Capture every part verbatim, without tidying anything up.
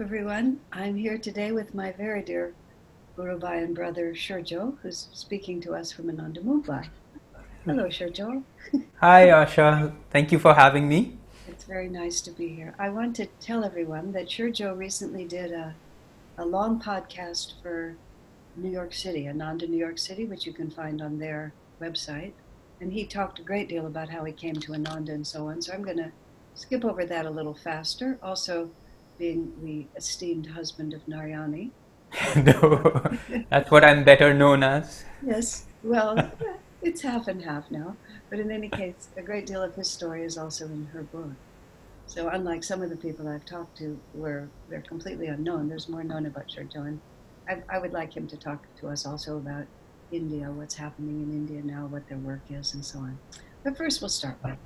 everyone. I'm here today with my very dear Gurubhai and brother Shurjo, who's speaking to us from Ananda, Mumbai. Hello, Shurjo. Hi, Asha. Thank you for having me. It's very nice to be here. I want to tell everyone that Shurjo recently did a, a long podcast for New York City, Ananda New York City, which you can find on their website. And he talked a great deal about how he came to Ananda and so on. So I'm going to skip over that a little faster. Also, being the esteemed husband of Narayani. No, that's what I'm better known as. Yes, well, it's half and half now. But in any case, a great deal of his story is also in her book. So unlike some of the people I've talked to where they're completely unknown, there's more known about Shurjo. And I, I would like him to talk to us also about India, what's happening in India now, what their work is, and so on. But first, we'll start with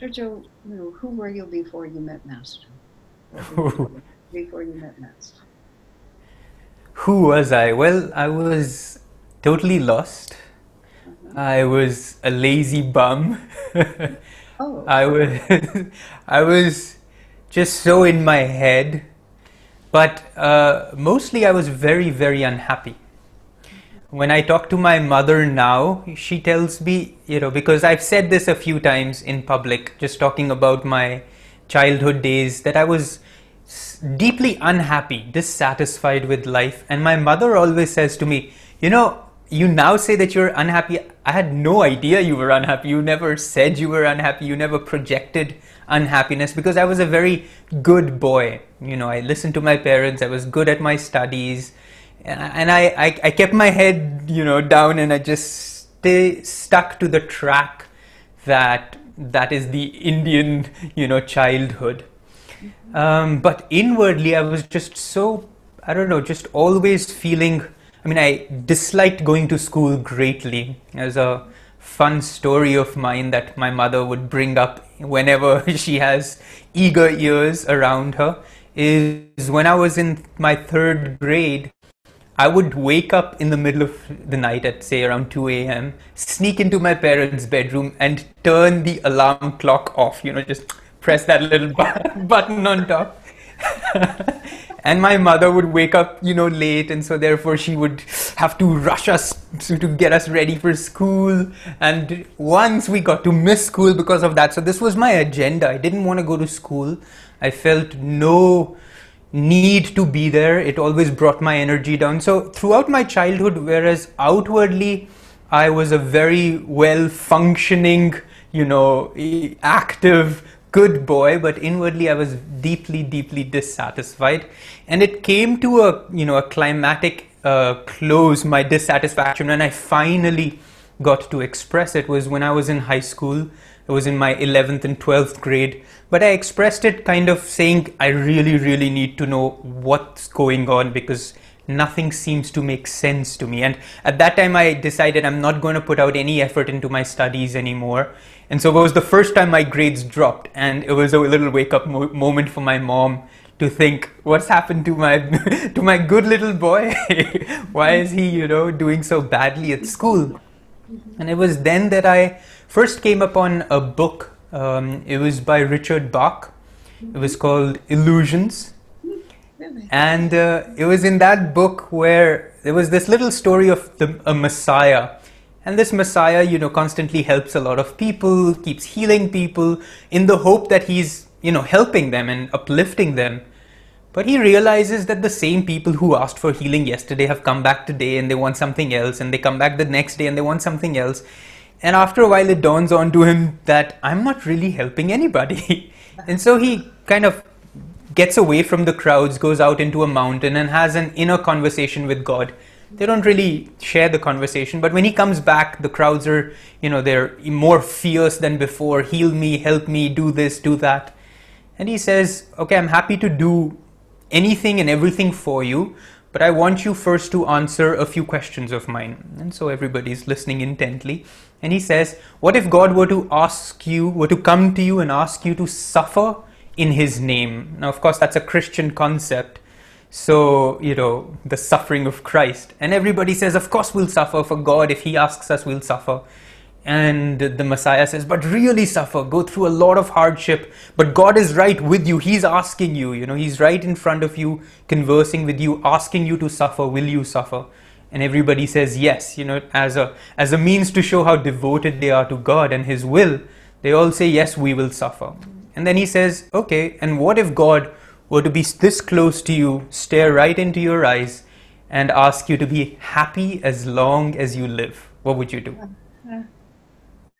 Shurjo. You know, who were you before you met Master? Who, before you met Master, who was I? Well, I was totally lost. Uh-huh. I was a lazy bum. Oh. I was, I was just so in my head. But uh, mostly, I was very, very unhappy. When I talk to my mother now, she tells me, you know, because I've said this a few times in public, just talking about my childhood days, that I was deeply unhappy, dissatisfied with life. And my mother always says to me, you know, you now say that you're unhappy. I had no idea you were unhappy. You never said you were unhappy. You never projected unhappiness, because I was a very good boy. You know, I listened to my parents. I was good at my studies. And I, I, I kept my head, you know, down, and I just stay stuck to the track that that is the Indian, you know, childhood. Mm-hmm. Um, but inwardly, I was just so, I don't know, just always feeling, I mean, I disliked going to school greatly. There's a fun story of mine that my mother would bring up whenever she has eager ears around her, is when I was in my third grade, I would wake up in the middle of the night at, say, around two a m, sneak into my parents' bedroom and turn the alarm clock off, you know, just press that little button on top. And my mother would wake up, you know, late, and so therefore she would have to rush us to get us ready for school. And once we got to miss school because of that. So this was my agenda. I didn't want to go to school. I felt no need to be there. It always brought my energy down. So throughout my childhood, whereas outwardly I was a very well functioning, you know, active, good boy, but inwardly I was deeply, deeply dissatisfied. And it came to a, you know, a climactic uh, close, my dissatisfaction, and I finally got to express it was when I was in high school. It was in my eleventh and twelfth grade, but I expressed it kind of saying, I really, really need to know what's going on, because nothing seems to make sense to me. And at that time, I decided I'm not going to put out any effort into my studies anymore. And so it was the first time my grades dropped, and it was a little wake-up mo- moment for my mom to think, what's happened to my to my good little boy? Why is he, you know, doing so badly at school? And it was then that I first came upon a book. Um, it was by Richard Bach. It was called Illusions. And uh, it was in that book where there was this little story of the, a Messiah. And this Messiah, you know, constantly helps a lot of people, keeps healing people in the hope that he's, you know, helping them and uplifting them. But he realizes that the same people who asked for healing yesterday have come back today and they want something else, and they come back the next day and they want something else. And after a while, it dawns on to him that I'm not really helping anybody. And so he kind of gets away from the crowds, goes out into a mountain and has an inner conversation with God. They don't really share the conversation, but when he comes back, the crowds are, you know, they're more fierce than before. Heal me, help me, do this, do that. And he says, okay, I'm happy to do anything and everything for you, but I want you first to answer a few questions of mine. And so everybody's listening intently. And he says, what if God were to ask you, were to come to you and ask you to suffer in his name? Now, of course, that's a Christian concept. So, you know, the suffering of Christ. And everybody says, of course, we'll suffer for God. If he asks us, we'll suffer. And the Messiah says, but really suffer, go through a lot of hardship, but God is right with you. He's asking you, you know, he's right in front of you, conversing with you, asking you to suffer. Will you suffer? And everybody says yes, you know, as a, as a means to show how devoted they are to God and his will. They all say, yes, we will suffer. And then he says, okay, and what if God were to be this close to you, stare right into your eyes and ask you to be happy as long as you live? What would you do? Yeah.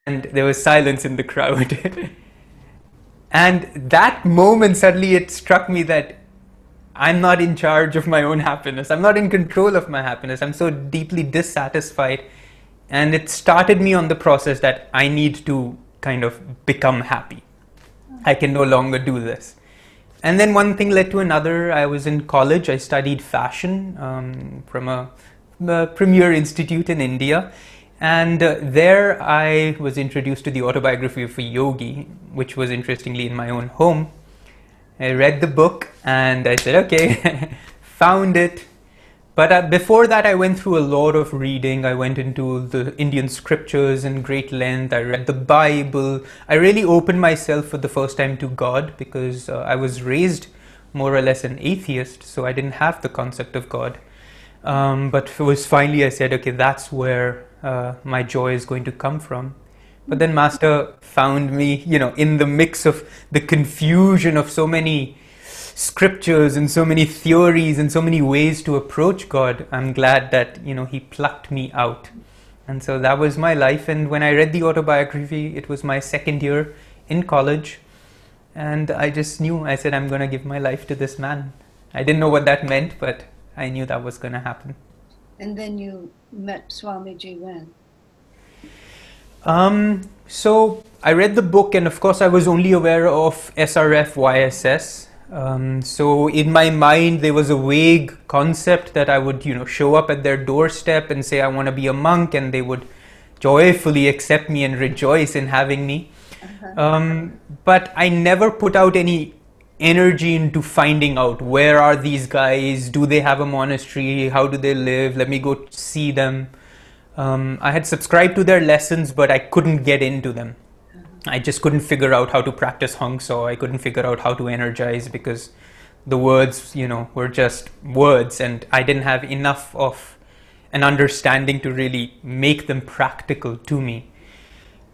And there was silence in the crowd. And that moment, suddenly it struck me that I'm not in charge of my own happiness. I'm not in control of my happiness. I'm so deeply dissatisfied. And it started me on the process that I need to kind of become happy. I can no longer do this. And then one thing led to another. I was in college. I studied fashion um, from a, a premier institute in India. And uh, there I was introduced to the Autobiography of a Yogi, which was interestingly in my own home. I read the book and I said, okay, found it. But uh, before that, I went through a lot of reading. I went into the Indian scriptures in great length. I read the Bible. I really opened myself for the first time to God, because uh, I was raised more or less an atheist, so I didn't have the concept of God. Um, but it was finally I said, okay, that's where Uh, my joy is going to come from. But then Master found me, you know, in the mix of the confusion of so many scriptures and so many theories and so many ways to approach God. I'm glad that, you know, he plucked me out. And so that was my life. And when I read the autobiography, it was my second year in college. And I just knew, I said, I'm going to give my life to this man. I didn't know what that meant, but I knew that was going to happen. And then you met Swamiji when? Um, so I read the book, and of course I was only aware of S R F, Y S S. Um, so in my mind there was a vague concept that I would, you know, show up at their doorstep and say I want to be a monk, and they would joyfully accept me and rejoice in having me. Uh-huh. um, but I never put out any energy into finding out, where are these guys, do they have a monastery, how do they live, let me go see them. Um, I had subscribed to their lessons, but I couldn't get into them. I just couldn't figure out how to practice Hongso. I couldn't figure out how to energize, because the words, you know, were just words, and I didn't have enough of an understanding to really make them practical to me.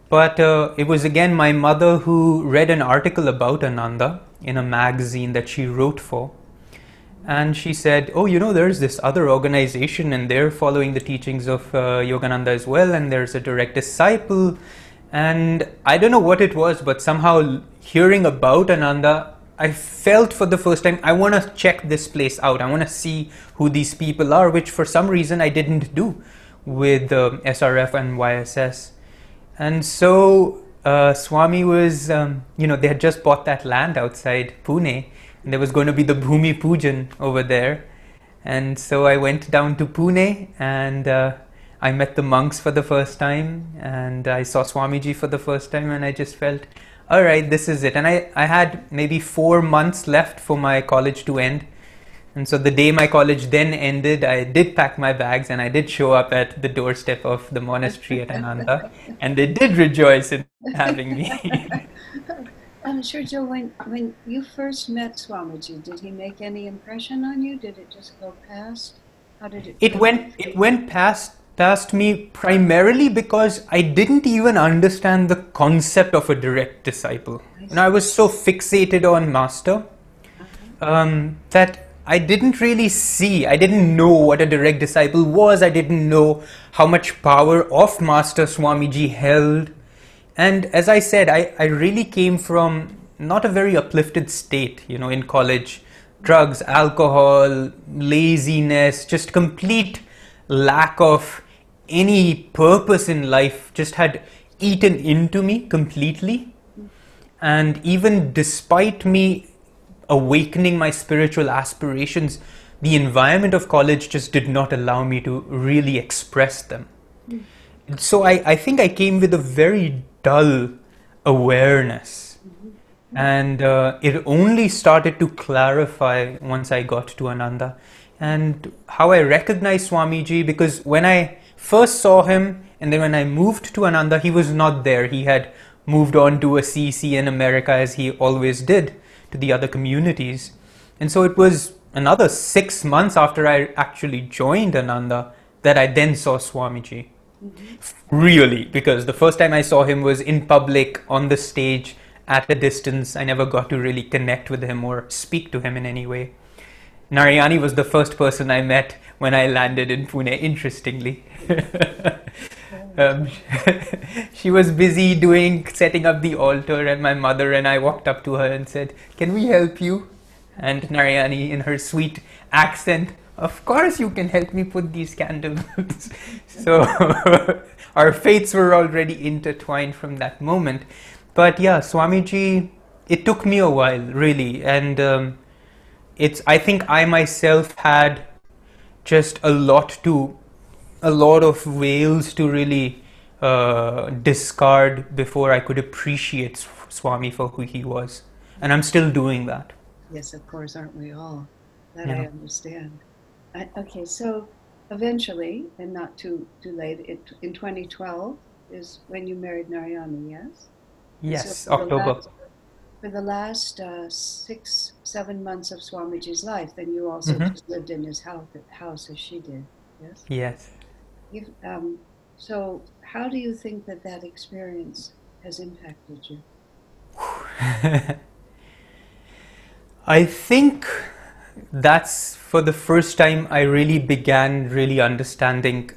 But uh, it was again my mother who read an article about Ananda in a magazine that she wrote for. And she said, oh, you know, there's this other organization and they're following the teachings of uh, Yogananda as well, and there's a direct disciple. And I don't know what it was, but somehow hearing about Ananda, I felt for the first time, I want to check this place out. I want to see who these people are, which for some reason I didn't do with um, S R F and Y S S. And so Uh, Swami was, um, you know, they had just bought that land outside Pune, and there was going to be the Bhumi Pujan over there. And so I went down to Pune, and uh, I met the monks for the first time, and I saw Swamiji for the first time, and I just felt, all right, this is it. And I, I had maybe four months left for my college to end. And so the day my college then ended, I did pack my bags and I did show up at the doorstep of the monastery at Ananda, and they did rejoice in having me. I'm sure, Shurjo, when, when you first met Swamiji, did he make any impression on you? Did it just go past? How did it It go? went, it went past, past me primarily because I didn't even understand the concept of a direct disciple. And I was so fixated on Master um, that I didn't really see, I didn't know what a direct disciple was, I didn't know how much power of Master Swamiji held. And as I said, I, I really came from not a very uplifted state, you know, in college. Drugs, alcohol, laziness, just complete lack of any purpose in life just had eaten into me completely. And even despite me awakening my spiritual aspirations, the environment of college just did not allow me to really express them. Mm. So I, I think I came with a very dull awareness. Mm-hmm. And uh, it only started to clarify once I got to Ananda. And how I recognized Swamiji, because when I first saw him, and then when I moved to Ananda, he was not there. He had moved on to a C C in America, as he always did, to the other communities. And so it was another six months after I actually joined Ananda that I then saw Swamiji. Really, because the first time I saw him was in public, on the stage, at a distance. I never got to really connect with him or speak to him in any way. Narayani was the first person I met when I landed in Pune, interestingly. um, she was busy doing, setting up the altar, and my mother and I walked up to her and said, "Can we help you?" And Narayani, in her sweet accent, "Of course you can help me put these candles." So our fates were already intertwined from that moment. But yeah, Swamiji, it took me a while, really. And um, it's, I think I myself had just a lot to, a lot of veils to really uh, discard before I could appreciate Swami for who he was. And I'm still doing that. Yes, of course, aren't we all? That yeah. I understand. I, okay, so eventually, and not too too late, it, in twenty twelve is when you married Narayani, yes? Yes, so for October. The last, for the last uh, six, seven months of Swamiji's life, then you also mm-hmm. just lived in his house, house as she did, yes? Yes. You've, um, so how do you think that that experience has impacted you? I think that's for the first time I really began really understanding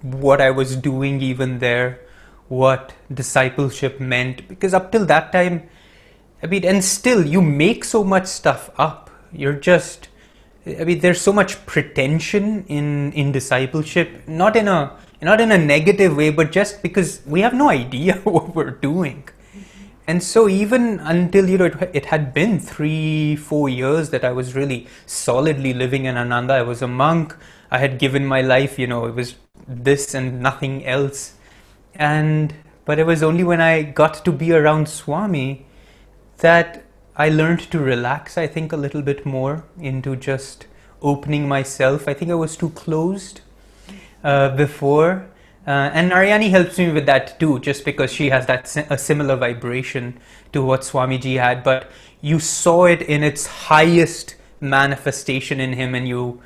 what I was doing even there, what discipleship meant. Because up till that time, I mean, and still you make so much stuff up. You're just, I mean, there's so much pretension in, in discipleship, not in a, not in a negative way, but just because we have no idea what we're doing. And so even until, you know, it, it had been three, four years that I was really solidly living in Ananda. I was a monk. I had given my life, you know, it was this and nothing else. And, but it was only when I got to be around Swami that I learned to relax, I think, a little bit more into just opening myself. I think I was too closed uh, before. Uh, and Narayani helps me with that too, just because she has that si a similar vibration to what Swamiji had, but you saw it in its highest manifestation in him, and you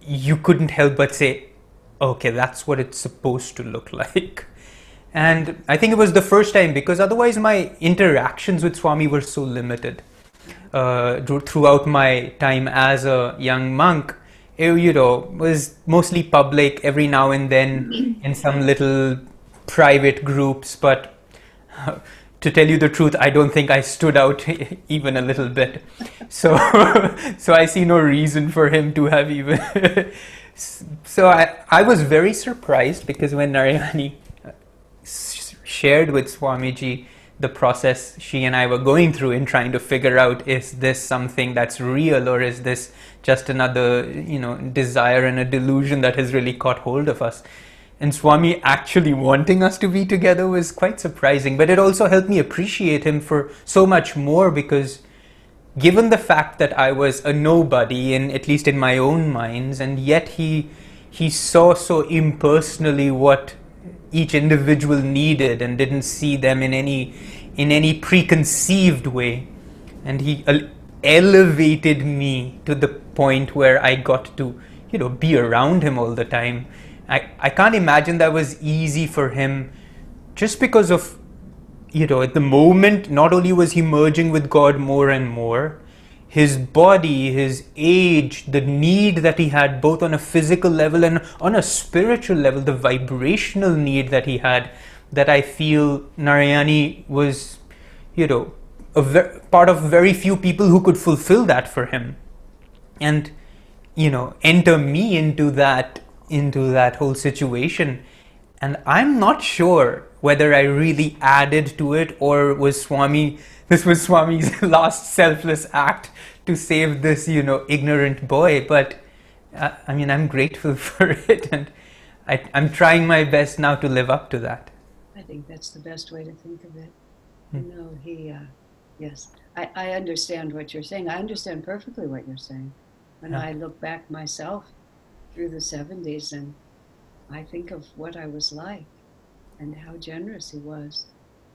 you couldn't help but say, okay, that's what it's supposed to look like. And I think it was the first time, because otherwise my interactions with Swami were so limited uh, throughout my time as a young monk. It, you know, was mostly public, every now and then in some little private groups, but uh, to tell you the truth, I don't think I stood out even a little bit. So, so I see no reason for him to have even. So I, I was very surprised, because when Narayani shared with Swamiji the process she and I were going through in trying to figure out, is this something that's real, or is this just another, you know, desire and a delusion that has really caught hold of us? And Swami actually wanting us to be together was quite surprising, but it also helped me appreciate him for so much more, because given the fact that I was a nobody, in at least in my own minds, and yet he he saw so impersonally what each individual needed, and didn't see them in any in any preconceived way, and he elevated me to the point where I got to, you know, be around him all the time. I, I can't imagine that was easy for him, just because of, you know, at the moment, not only was he merging with God more and more, his body, his age, the need that he had, both on a physical level and on a spiritual level, the vibrational need that he had, that I feel Narayani was, you know, a ver part of very few people who could fulfill that for him. And, you know, enter me into that, into that whole situation. And I'm not sure whether I really added to it, or was Swami, this was Swami's last selfless act to save this, you know, ignorant boy. But uh, I mean, I'm grateful for it, and I, I'm trying my best now to live up to that. I think that's the best way to think of it. Hmm. No, he, uh, yes, I, I understand what you're saying. I understand perfectly what you're saying. When yeah. I look back myself through the seventies, and I think of what I was like and how generous he was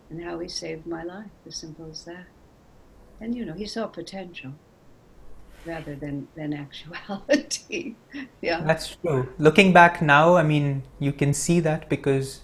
and how he saved my life, as simple as that. And, you know, he saw potential rather than, than actuality. Yeah. That's true. Looking back now, I mean, you can see that because,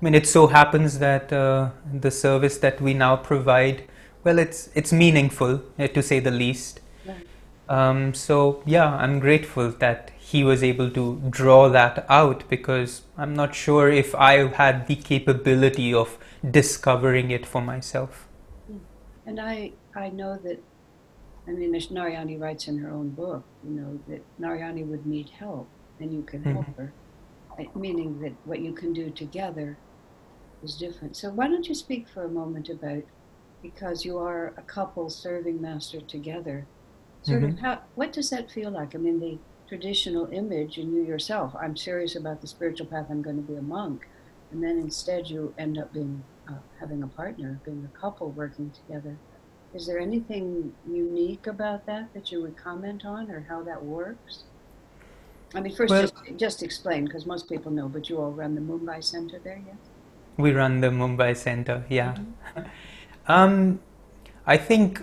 I mean, it so happens that uh, the service that we now provide, well, it's, it's meaningful, to say the least. Right. Um, so, yeah, I'm grateful that he was able to draw that out, because I'm not sure if I had the capability of discovering it for myself. And I, I know that, I mean, Narayani writes in her own book, you know, that Narayani would need help, and you can help mm-hmm. her, meaning that what you can do together is different. So why don't you speak for a moment about, because you are a couple serving Master together, sort mm-hmm. of how, what does that feel like? I mean, the traditional image, and you yourself, I'm serious about the spiritual path, I'm going to be a monk, and then instead you end up being Uh, having a partner, being a couple working together. Is there anything unique about that that you would comment on, or how that works? I mean, first, well, just, just explain, because most people know, but you all run the Mumbai Center there, yes? We run the Mumbai Center, yeah. Mm-hmm. um, I think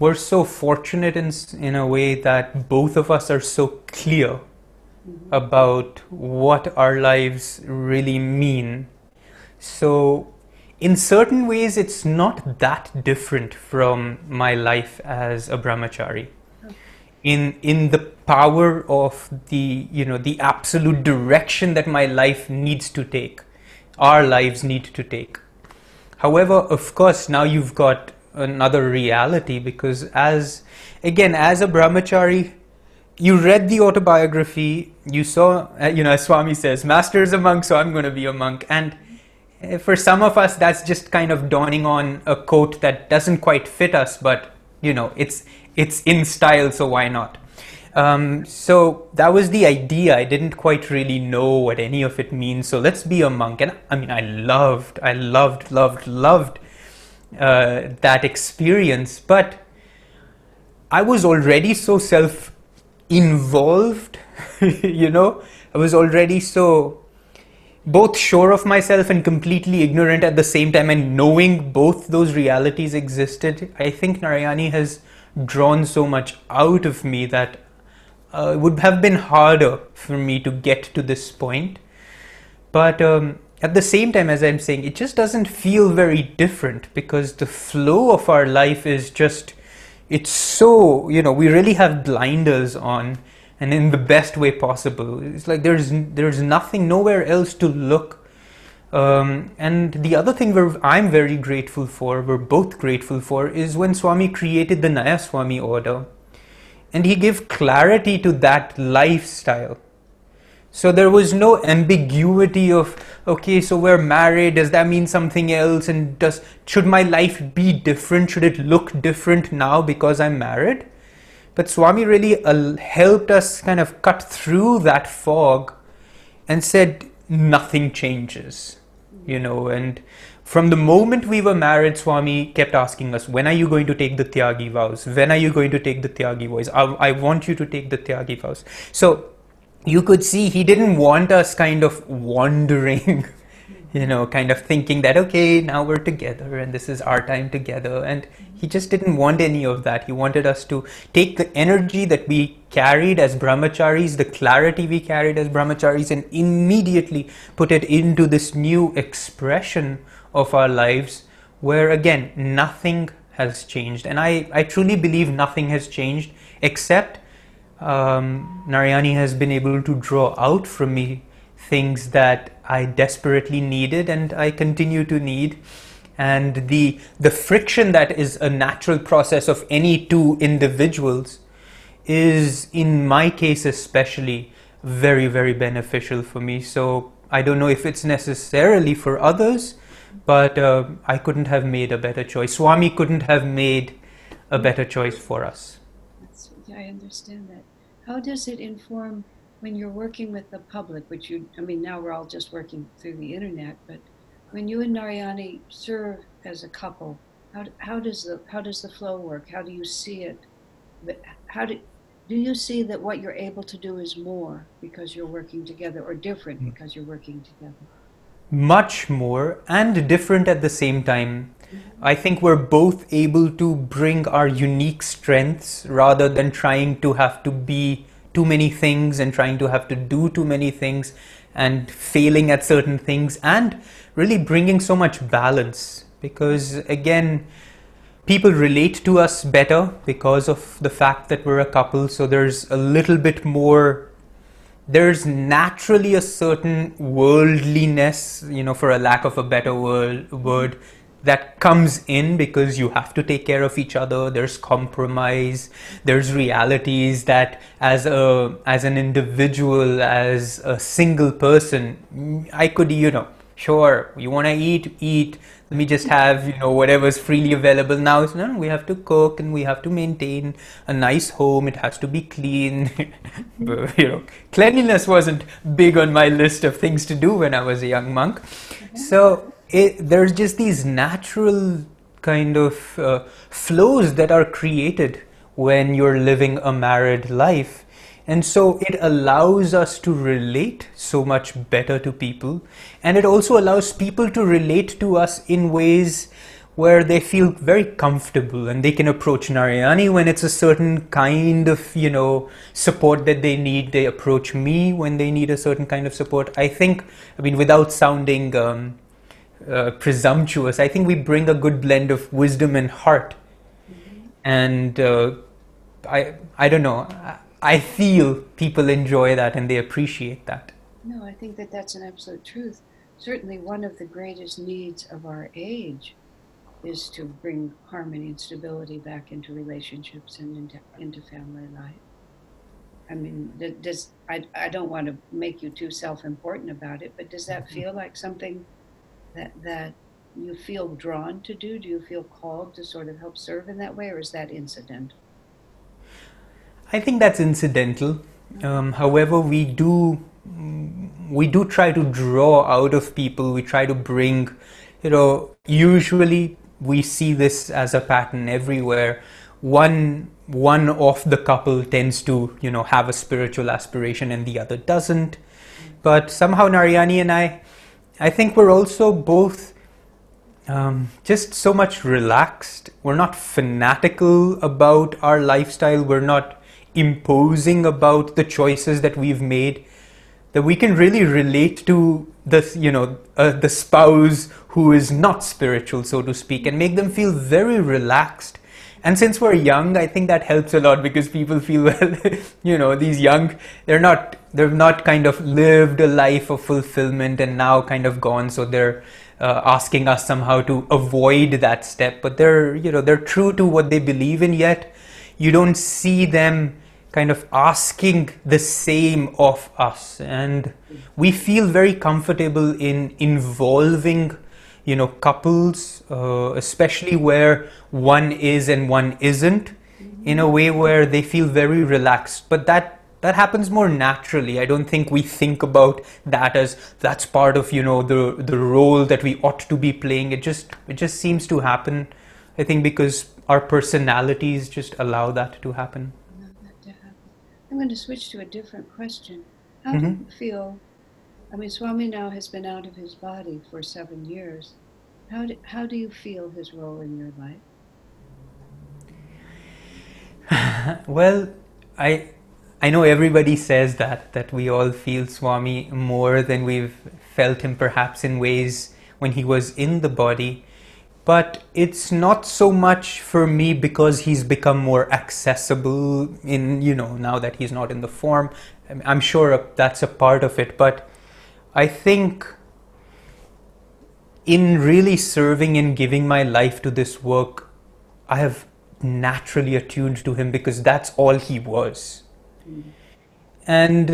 we're so fortunate in, in a way that both of us are so clear mm-hmm. about what our lives really mean. So, in certain ways, it's not that different from my life as a brahmachari. In, in the power of the, you know, the absolute direction that my life needs to take, our lives need to take. However, of course, now you've got another reality, because as, again, as a brahmachari, you read the autobiography, you saw, you know, as Swami says, Master is a monk, so I'm going to be a monk. And for some of us, that's just kind of donning on a coat that doesn't quite fit us, but, you know, it's it's in style, so why not? Um, so that was the idea. I didn't quite really know what any of it means, so let's be a monk. And I mean, I loved, I loved, loved, loved uh, that experience, but I was already so self-involved, you know? I was already so both sure of myself and completely ignorant at the same time, and knowing both those realities existed. I think Narayani has drawn so much out of me that uh, it would have been harder for me to get to this point. But um, at the same time, as I'm saying, it just doesn't feel very different, because the flow of our life is just, it's so, you know, we really have blinders on, and in the best way possible. It's like there's there's nothing, nowhere else to look. Um, and the other thing we're, I'm very grateful for, we're both grateful for, is when Swami created the Nayaswami order, and he gave clarity to that lifestyle. So there was no ambiguity of, okay, so we're married, does that mean something else? And does should my life be different? Should it look different now because I'm married? But Swami really uh, helped us kind of cut through that fog and said, nothing changes, you know. And from the moment we were married, Swami kept asking us, when are you going to take the Tyagi vows? When are you going to take the Tyagi vows? I, I want you to take the Tyagi vows. So you could see he didn't want us kind of wandering, you know, kind of thinking that, okay, now we're together and this is our time together. And he just didn't want any of that. He wanted us to take the energy that we carried as brahmacharis, the clarity we carried as brahmacharis, and immediately put it into this new expression of our lives where, again, nothing has changed. And I, I truly believe nothing has changed, except um, Narayani has been able to draw out from me things that I desperately needed and I continue to need. And the the friction that is a natural process of any two individuals is, in my case especially, very, very beneficial for me. So I don't know if it's necessarily for others, but uh, I couldn't have made a better choice. Swami couldn't have made a better choice for us. That's, yeah, I understand that. How does it inform when you're working with the public, which you, I mean, now we're all just working through the internet, but when you and Narayani serve as a couple, how, how does the how does the flow work? How do you see it? How do, do you see that what you're able to do is more because you're working together, or different because you're working together? Much more and different at the same time. I think we're both able to bring our unique strengths rather than trying to have to be too many things and trying to have to do too many things and failing at certain things, and really bringing so much balance, because again, people relate to us better because of the fact that we're a couple. So there's a little bit more, there's naturally a certain worldliness, you know, for a lack of a better word, that comes in because you have to take care of each other. There's compromise, there's realities that as a as an individual, as a single person, I could, you know, sure, you want to eat, eat, let me just have, you know, whatever's freely available now. So, no, we have to cook and we have to maintain a nice home, it has to be clean. But, you know, cleanliness wasn't big on my list of things to do when I was a young monk. So It, there's just these natural kind of uh, flows that are created when you're living a married life. And so it allows us to relate so much better to people. And it also allows people to relate to us in ways where they feel very comfortable, and they can approach Narayani when it's a certain kind of, you know, support that they need. They approach me when they need a certain kind of support. I think, I mean, without sounding um, Uh, presumptuous, I think we bring a good blend of wisdom and heart. Mm-hmm. And uh, I I don't know, I, I feel people enjoy that and they appreciate that. No, I think that that's an absolute truth. Certainly one of the greatest needs of our age is to bring harmony and stability back into relationships and into, into family life. I mean, does, I, I don't want to make you too self-important about it, but does that mm-hmm. feel like something that that you feel drawn to do? Do you feel called to sort of help serve in that way, or is that incidental? I think that's incidental. Um, however, we do we do try to draw out of people. We try to bring, you know, usually we see this as a pattern everywhere. One one of the couple tends to, you know, have a spiritual aspiration and the other doesn't. But somehow Narayani and I, I think we're also both um, just so much relaxed. We're not fanatical about our lifestyle. We're not imposing about the choices that we've made, that we can really relate to the, you know, uh, the spouse who is not spiritual, so to speak, and make them feel very relaxed. And since we're young, I think that helps a lot, because people feel, well, you know, these young, they're not, they've not kind of lived a life of fulfillment and now kind of gone. So they're uh, asking us somehow to avoid that step, but they're, you know, they're true to what they believe in, yet you don't see them kind of asking the same of us. And we feel very comfortable in involving, you know, couples, uh, especially where one is and one isn't, in a way where they feel very relaxed. But that that happens more naturally. I don't think we think about that as that's part of, you know, the the role that we ought to be playing. It just it just seems to happen, I think, because our personalities just allow that to happen. Allow that to happen. I'm going to switch to a different question. How mm-hmm. do you feel? I mean, Swami now has been out of his body for seven years. How do, how do you feel his role in your life? Well, I I know everybody says that, that we all feel Swami more than we've felt him perhaps in ways when he was in the body. But it's not so much for me because he's become more accessible in, you know, now that he's not in the form. I'm sure that's a part of it, but I think in really serving and giving my life to this work, I have naturally attuned to him because that's all he was. Mm-hmm. And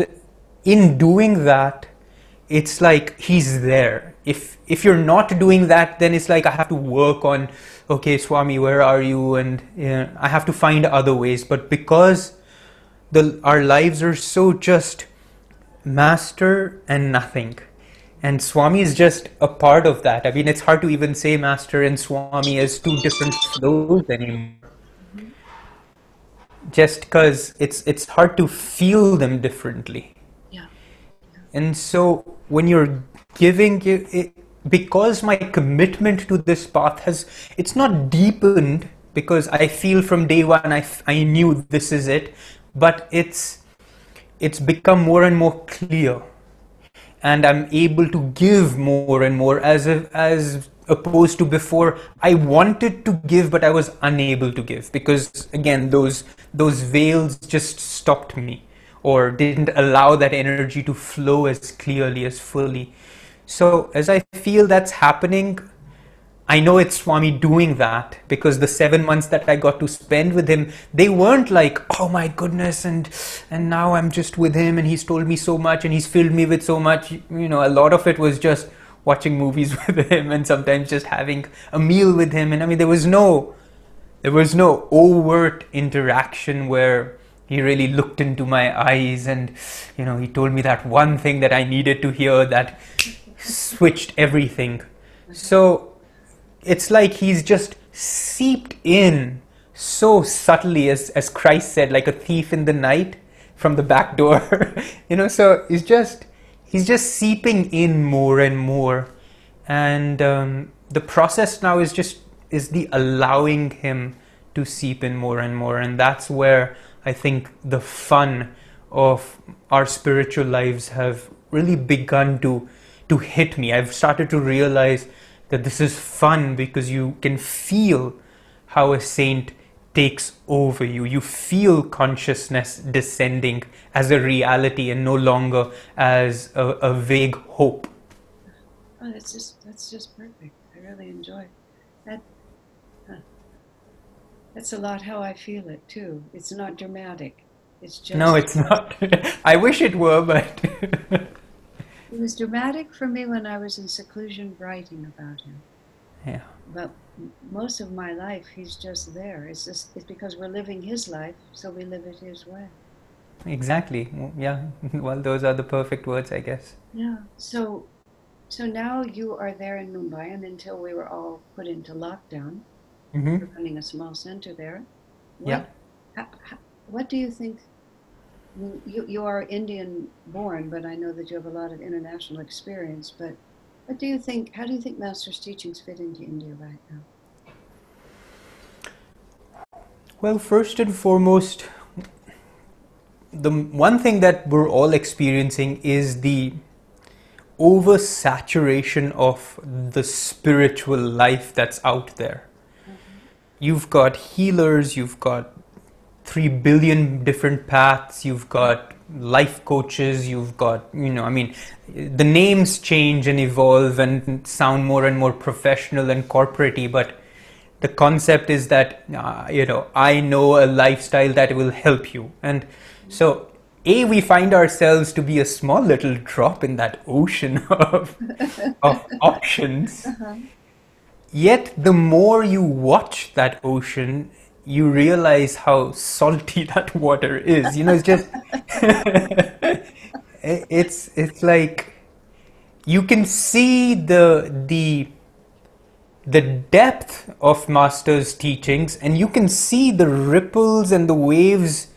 in doing that, it's like he's there. If if you're not doing that, then it's like I have to work on, okay, Swami, where are you? And you know, I have to find other ways. But because the our lives are so just master and nothing, and Swami is just a part of that. I mean, it's hard to even say master and Swami as two different flows anymore. Mm-hmm. just because it's it's hard to feel them differently. Yeah. Yeah. And so when you're giving it, it, because my commitment to this path has, it's not deepened, because I feel from day one I, I knew this is it, but it's it's become more and more clear, and I'm able to give more and more, as if, as opposed to before I wanted to give but I was unable to give, because again those those veils just stopped me or didn't allow that energy to flow as clearly, as fully. So as I feel that's happening, I know it's Swami doing that, because the seven months that I got to spend with him, they weren't like, oh my goodness, and and now I'm just with him and he's told me so much and he's filled me with so much. You know, a lot of it was just watching movies with him and sometimes just having a meal with him. And I mean, there was no, there was no overt interaction where he really looked into my eyes and, you know, he told me that one thing that I needed to hear that switched everything. So it's like he's just seeped in so subtly, as, as Christ said, like a thief in the night from the back door, you know. So it's just, he's just seeping in more and more. And um, the process now is just, is the allowing him to seep in more and more. And that's where I think the fun of our spiritual lives have really begun to, to hit me. I've started to realize that this is fun, because you can feel how a saint takes over you. You feel consciousness descending as a reality and no longer as a, a vague hope. Oh, that's just, that's just perfect. I really enjoy that. Huh. That's a lot how I feel it too. It's not dramatic. It's just no, it's not. I wish it were, but. It was dramatic for me when I was in seclusion writing about him. Yeah. But most of my life, he's just there. It's just, it's because we're living his life, so we live it his way. Exactly. Yeah. Well, those are the perfect words, I guess. Yeah. So, so now you are there in Mumbai, and until we were all put into lockdown, mm-hmm. we're running a small center there. What, yeah. How, how, what do you think? You, you are Indian born, but I know that you have a lot of international experience, but what do you think, how do you think Master's teachings fit into India right now? Well, first and foremost, the one thing that we're all experiencing is the oversaturation of the spiritual life that's out there. Mm-hmm. You've got healers, you've got three billion different paths, you've got life coaches, you've got, you know, I mean, the names change and evolve and sound more and more professional and corporate-y, but the concept is that, uh, you know, I know a lifestyle that will help you. And so, A, we find ourselves to be a small little drop in that ocean of, of options, uh-huh. yet the more you watch that ocean, you realize how salty that water is. You know, it's just, it's, it's like, you can see the, the, the depth of Master's teachings, and you can see the ripples and the waves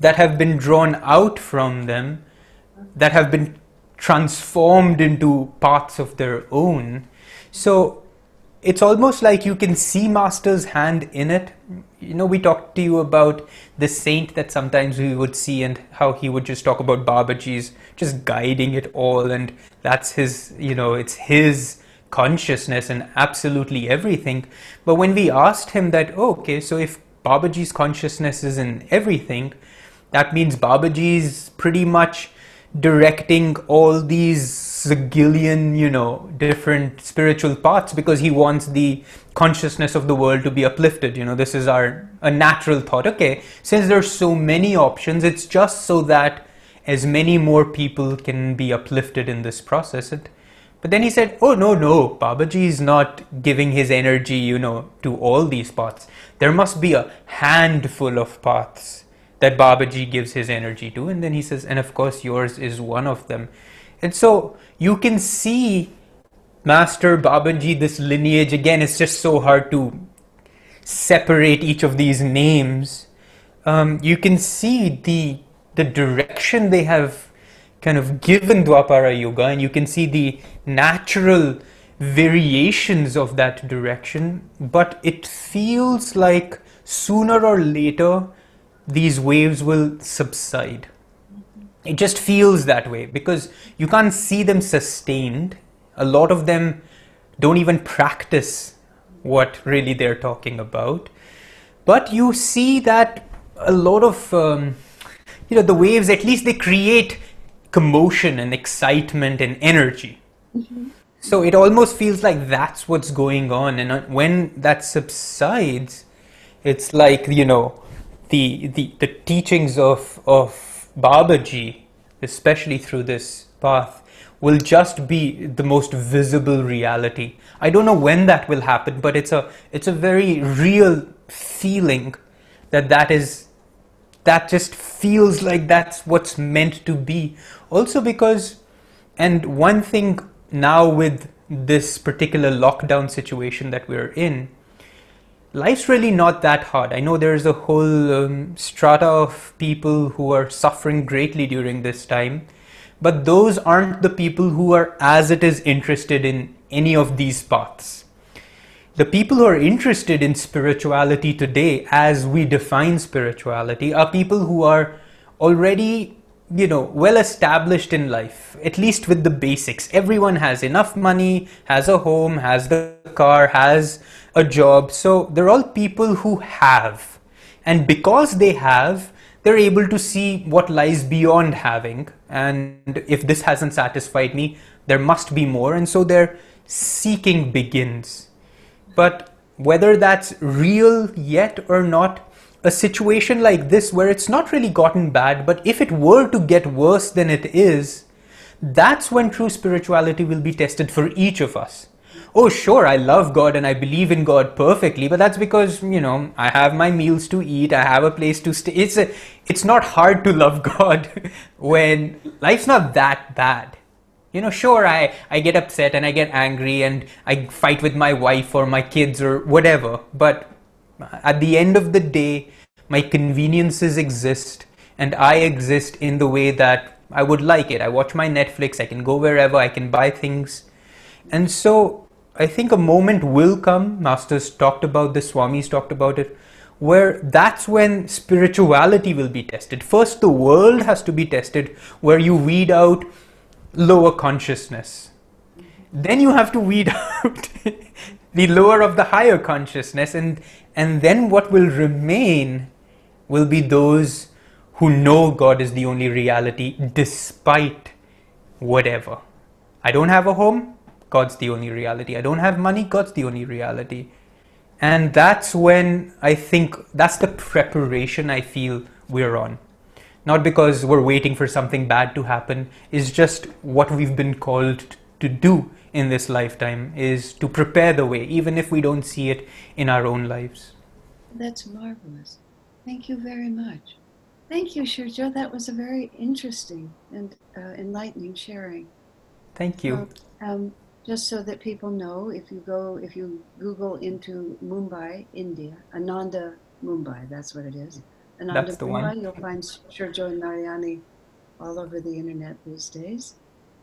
that have been drawn out from them, that have been transformed into parts of their own. So, it's almost like you can see Master's hand in it. You know, we talked to you about the saint that sometimes we would see and how he would just talk about Babaji's just guiding it all, and that's his, you know, it's his consciousness and absolutely everything. But when we asked him that, oh, okay, so if Babaji's consciousness is in everything, that means Babaji's pretty much directing all these zillion, you know, different spiritual paths, because he wants the consciousness of the world to be uplifted. You know, this is our a natural thought. Okay, since there's so many options, it's just so that as many more people can be uplifted in this process. And, but then he said, oh no, no, Babaji is not giving his energy, you know, to all these paths. There must be a handful of paths that Babaji gives his energy to. And then he says, and of course yours is one of them. And so you can see Master, Babaji, this lineage. Again, it's just so hard to separate each of these names. um, you can see the the direction they have kind of given Dwapara Yoga, and you can see the natural variations of that direction, but it feels like sooner or later these waves will subside. It just feels that way because you can't see them sustained. A lot of them don't even practice what really they're talking about. But you see that a lot of, um, you know, the waves, at least they create commotion and excitement and energy. Mm-hmm. So it almost feels like that's what's going on. And when that subsides, it's like, you know, the, the, the teachings of, of Babaji, especially through this path, will just be the most visible reality. I don't know when that will happen, but it's a it's a very real feeling that that is that just feels like that's what's meant to be. Also because, and one thing now with this particular lockdown situation that we're in, life's really not that hard. I know there's a whole um, strata of people who are suffering greatly during this time. But those aren't the people who are, as it is, interested in any of these paths. The people who are interested in spirituality today, as we define spirituality, are people who are already, you know, well established in life, at least with the basics. Everyone has enough money, has a home, has the car, has a job. So they're all people who have. And because they have, they're able to see what lies beyond having, and if this hasn't satisfied me, there must be more, and so their seeking begins. But whether that's real yet or not, a situation like this where it's not really gotten bad, but if it were to get worse than it is, that's when true spirituality will be tested for each of us. Oh sure, I love God and I believe in God perfectly, but that's because, you know, I have my meals to eat, I have a place to stay. It's a, it's not hard to love God when life's not that bad. You know, sure, I, I get upset and I get angry and I fight with my wife or my kids or whatever, but at the end of the day, my conveniences exist and I exist in the way that I would like it. I watch my Netflix, I can go wherever, I can buy things. And so, I think a moment will come, Masters talked about this, Swamis talked about it, where that's when spirituality will be tested. First, the world has to be tested, where you weed out lower consciousness. Then you have to weed out the lower of the higher consciousness, and, and then what will remain will be those who know God is the only reality despite whatever. I don't have a home. God's the only reality. I don't have money, God's the only reality. And that's when I think, that's the preparation I feel we're on. Not because we're waiting for something bad to happen, it's just what we've been called to do in this lifetime, is to prepare the way, even if we don't see it in our own lives. That's marvelous. Thank you very much. Thank you, Shurjo. That was a very interesting and uh, enlightening sharing. Thank you. So, um, just so that people know, if you go, if you Google into Mumbai, India, Ananda Mumbai, that's what it is. Ananda that's the Mumbai, one. You'll find Shurjo and Narayani all over the internet these days.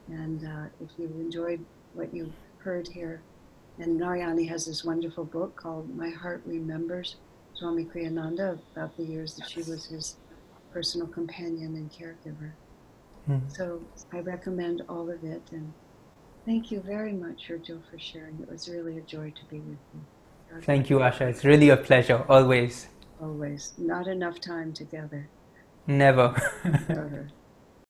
And uh, if you enjoyed what you heard here, and Narayani has this wonderful book called My Heart Remembers Swami Kriyananda, about the years that she was his personal companion and caregiver. Hmm. So I recommend all of it. And thank you very much, Shurjo, for sharing. It was really a joy to be with you. Okay. Thank you, Asha. It's really a pleasure, always. Always. Not enough time together. Never. Never.